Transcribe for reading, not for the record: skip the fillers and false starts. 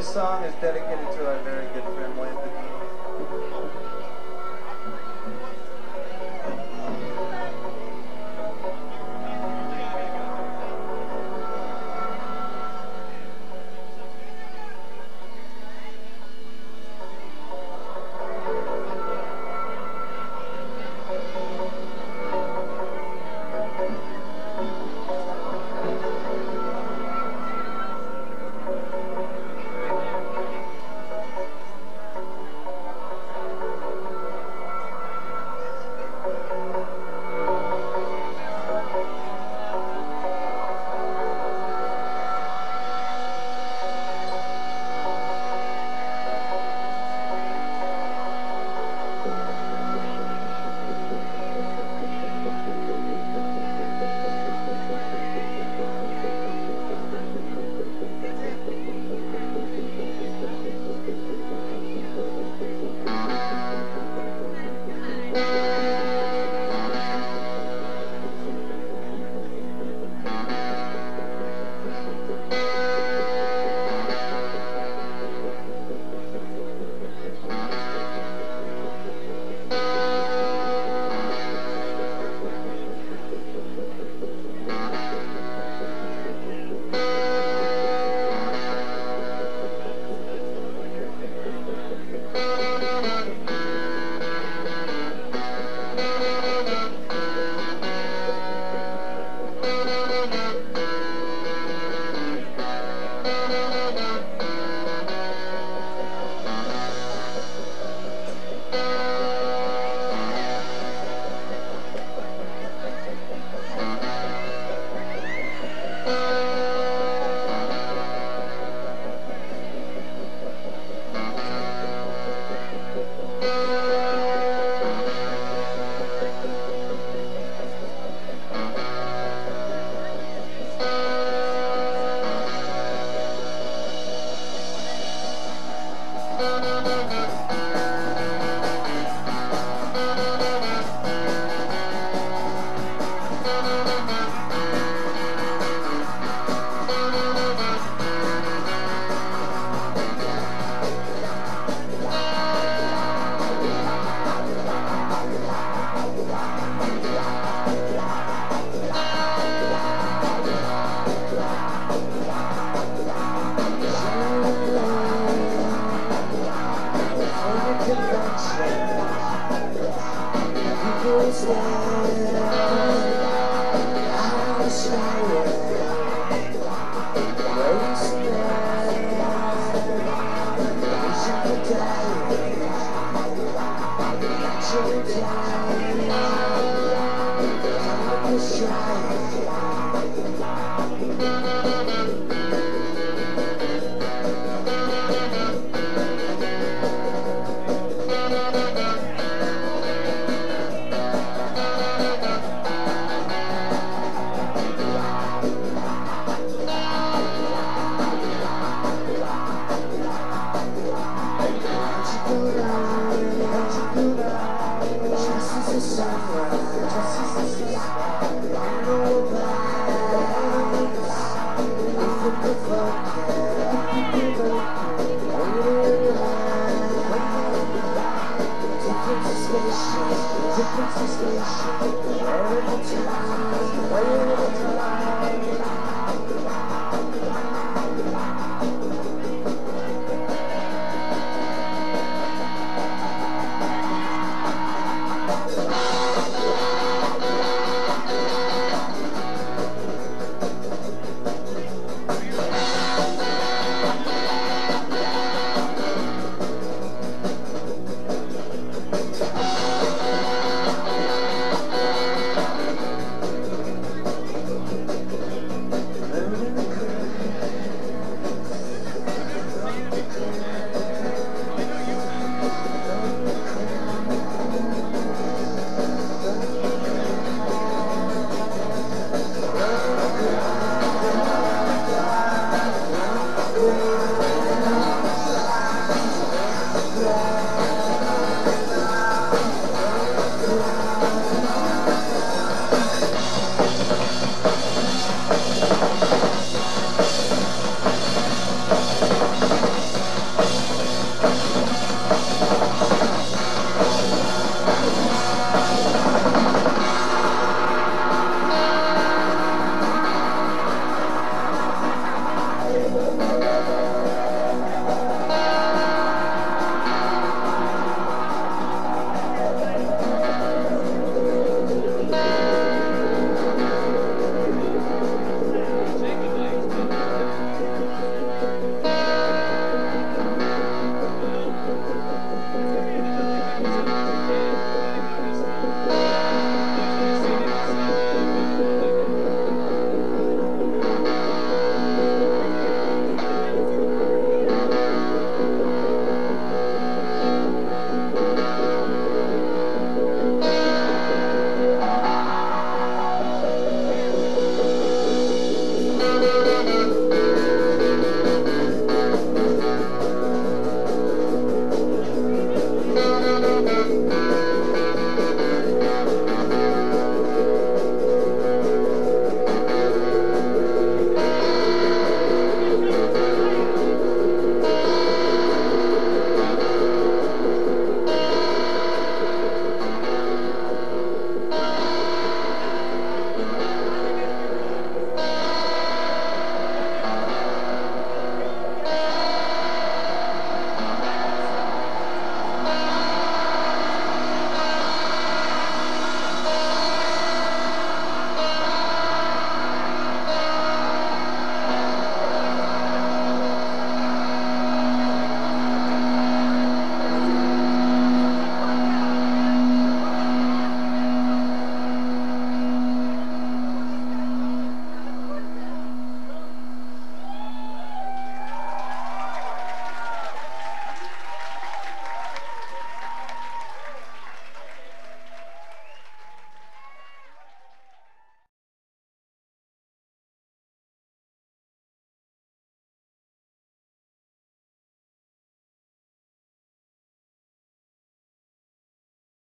This song is dedicated to our very good friend, Lambert.